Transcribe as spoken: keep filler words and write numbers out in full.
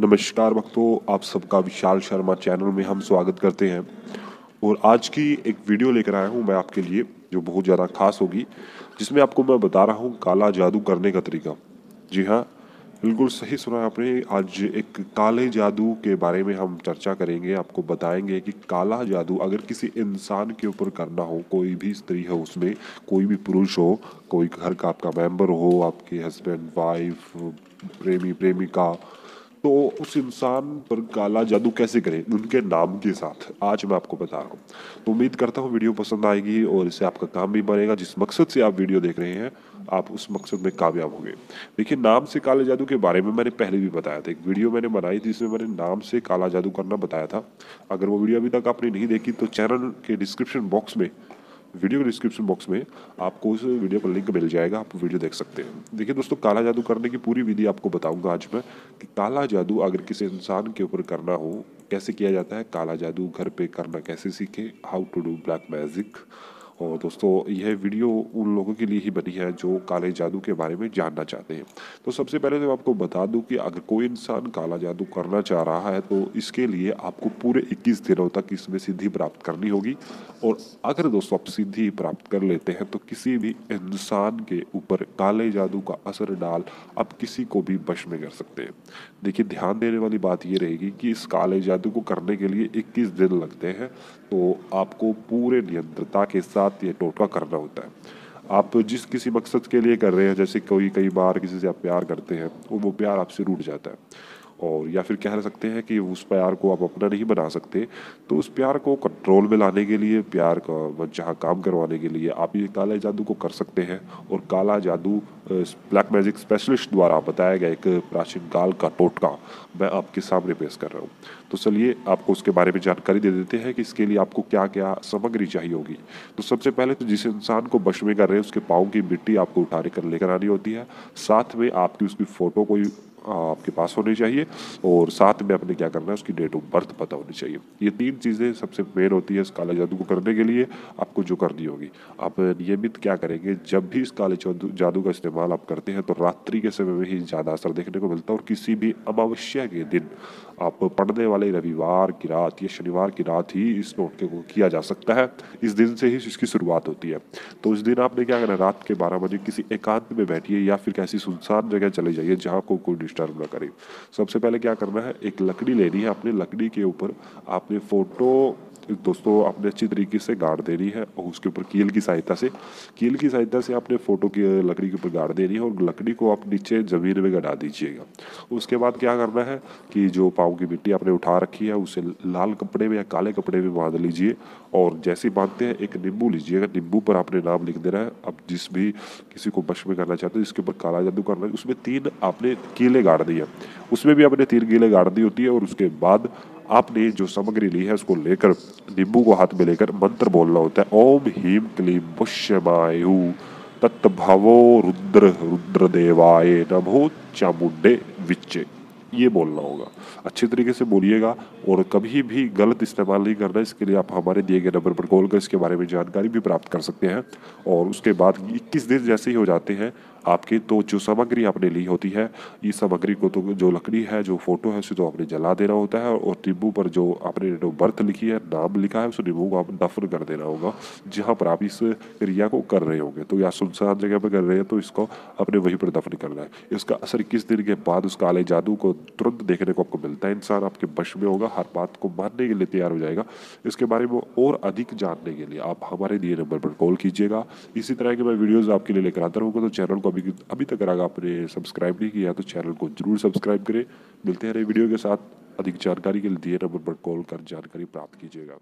नमस्कार भक्तों, आप सबका विशाल शर्मा चैनल में हम स्वागत करते हैं। और आज की एक वीडियो लेकर आया हूं मैं आपके लिए, जो बहुत ज़्यादा खास होगी, जिसमें आपको मैं बता रहा हूं काला जादू करने का तरीका। जी हाँ, बिल्कुल सही सुना आपने। आज एक काले जादू के बारे में हम चर्चा करेंगे, आपको बताएंगे कि काला जादू अगर किसी इंसान के ऊपर करना हो, कोई भी स्त्री हो, उसमें कोई भी पुरुष हो, कोई घर का आपका मेंबर हो, आपके हस्बैंड वाइफ, प्रेमी प्रेमिका, तो उस इंसान पर काला जादू कैसे करें उनके नाम के साथ आज मैं आपको बता रहा हूँ। तो उम्मीद करता हूँ वीडियो पसंद आएगी और इससे आपका काम भी बनेगा। जिस मकसद से आप वीडियो देख रहे हैं आप उस मकसद में कामयाब होंगे। देखिए, नाम से काले जादू के बारे में मैंने पहले भी बताया था, एक वीडियो मैंने बनाई थी जिसमें मैंने नाम से काला जादू करना बताया था। अगर वो वीडियो अभी तक आपने नहीं देखी तो चैनल के डिस्क्रिप्शन बॉक्स में, वीडियो के डिस्क्रिप्शन बॉक्स में आपको उस वीडियो पर लिंक मिल जाएगा, आप वीडियो देख सकते हैं। देखिए दोस्तों, काला जादू करने की पूरी विधि आपको बताऊंगा आज मैं कि काला जादू अगर किसी इंसान के ऊपर करना हो कैसे किया जाता है, काला जादू घर पे करना कैसे सीखें, how to do black magic. और दोस्तों, यह वीडियो उन लोगों के लिए ही बनी है जो काले जादू के बारे में जानना चाहते हैं। तो सबसे पहले तो मैं आपको बता दूं कि अगर कोई इंसान काला जादू करना चाह रहा है तो इसके लिए आपको पूरे इक्कीस दिनों तक इसमें सिद्धि प्राप्त करनी होगी। और अगर दोस्तों आप सिद्धि प्राप्त कर लेते हैं तो किसी भी इंसान के ऊपर काले जादू का असर डाल आप किसी को भी वश में कर सकते हैं। देखिए, ध्यान देने वाली बात ये रहेगी कि इस काले जादू को करने के लिए इक्कीस दिन लगते हैं, तो आपको पूरे नियंत्रता के साथ ये टोटका करना होता है। आप जिस किसी मकसद के लिए कर रहे हैं, जैसे कोई कई बार किसी से आप प्यार करते हैं और वो प्यार आपसे रूठ जाता है, और या फिर कह सकते हैं कि उस प्यार को आप अपना नहीं बना सकते, तो उस प्यार को कंट्रोल में लाने के लिए, प्यार का जहाँ काम करवाने के लिए आप ये काला जादू को कर सकते हैं। और काला जादू ब्लैक मैजिक स्पेशलिस्ट द्वारा बताया गया एक प्राचीन काल का टोटका मैं आपके सामने पेश कर रहा हूँ। तो चलिए आपको उसके बारे में जानकारी दे देते हैं कि इसके लिए आपको क्या क्या सामग्री चाहिए होगी। तो सबसे पहले तो जिस इंसान को वश में कर रहे हैं उसके पाँव की मिट्टी आपको उठाने कर लेकर आनी होती है। साथ में आपकी उसकी फ़ोटो कोई आपके पास होनी चाहिए और साथ में आपने क्या करना है, उसकी डेट ऑफ बर्थ पता होनी चाहिए। ये तीन चीज़ें सबसे मेन होती है इस काले जादू को करने के लिए आपको जो करनी होगी। आप नियमित क्या करेंगे, जब भी इस काले जादू का इस्तेमाल आप करते हैं तो रात्रि के समय में ही ज़्यादा असर देखने को मिलता है। और किसी भी अमावस्या के दिन आप पढ़ने वाले रविवार की रात या शनिवार की रात ही इस टोटके को किया जा सकता है, इस दिन से ही इसकी शुरुआत होती है। तो उस दिन आपने क्या करना है, रात के बारह बजे किसी एकांत में बैठिए या फिर ऐसी सुनसान जगह चले जाइए जहाँ को कोई डिस्टर्ब ना करें। सबसे पहले क्या करना है, एक लकड़ी लेनी है, अपने लकड़ी के ऊपर आपने फोटो दोस्तों आपने अच्छी तरीके से गाड़ देनी है और उसके ऊपर कील की सहायता से कील की सहायता से आपने फोटो की लकड़ी के ऊपर गाड़ देनी है और लकड़ी को आप नीचे ज़मीन में गड़ा दीजिएगा। उसके बाद क्या करना है कि जो पाँव की मिट्टी आपने उठा रखी है उसे लाल कपड़े में या काले कपड़े में बांध लीजिए। और जैसे बांधते हैं एक नींबू लीजिएगा, नींबू पर आपने नाम लिख देना है। अब जिस भी किसी को वश में करना चाहते हो, जिसके ऊपर काला जादू करना है, उसमें तीन आपने कीले गाड़ दी है, उसमें भी आपने तीन कीले गाड़ दी होती है। और उसके बाद आपने जो सामग्री ली है उसको लेकर नींबू को हाथ में लेकर मंत्र बोलना होता है, ओम ह्रीम क्लीम पुष्यमायु तत्भवो रुद्र रुद्र देवाय नमो चामुंडे विच्चे, ये बोलना होगा। अच्छे तरीके से बोलिएगा और कभी भी गलत इस्तेमाल नहीं करना। इसके लिए आप हमारे दिए गए नंबर पर कॉल कर इसके बारे में जानकारी भी प्राप्त कर सकते हैं। और उसके बाद इक्कीस दिन जैसे ही हो जाते हैं आपके, तो जो सामग्री आपने ली होती है, इस सामग्री को, तो जो लकड़ी है, जो फोटो है, उसे तो आपने जला देना होता है। और नींबू पर जो आपने डेट ऑफ बर्थ लिखी है, नाम लिखा है, उस नींबू को आप दफन कर देना होगा जहाँ पर आप इस क्रिया को कर रहे होंगे। तो या सुनसान जगह पर कर रहे हैं तो इसको आपने वहीं पर दफन करना है। इसका असर इक्कीस दिन के बाद उस काले जादू को तुरंत देखने को आपको मिलता है। इंसान आपके वश में होगा, हर बात को मानने के लिए तैयार हो जाएगा। इसके बारे में और अधिक जानने के लिए आप हमारे दिए नंबर पर कॉल कीजिएगा। इसी तरह के मैं वीडियोज़ आपके लिए लेकर आता रहूँगा। तो चैनल को अभी अभी तक अगर आपने सब्सक्राइब नहीं किया तो चैनल को जरूर सब्सक्राइब करें। मिलते हैं नए वीडियो के साथ। अधिक जानकारी के लिए दिए नंबर पर कॉल कर जानकारी प्राप्त कीजिएगा।